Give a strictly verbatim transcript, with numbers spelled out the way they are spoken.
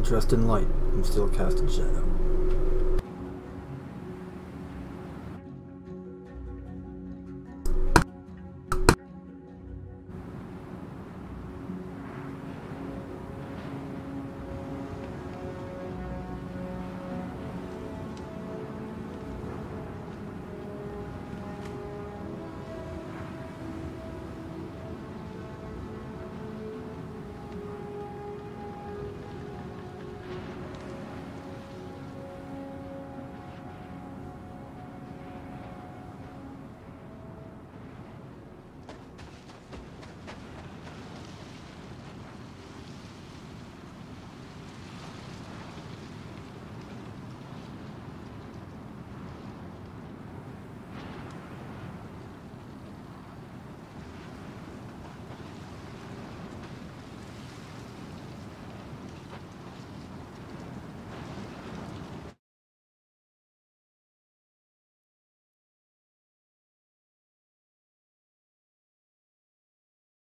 I'm dressed in light, I'm still casting shadow.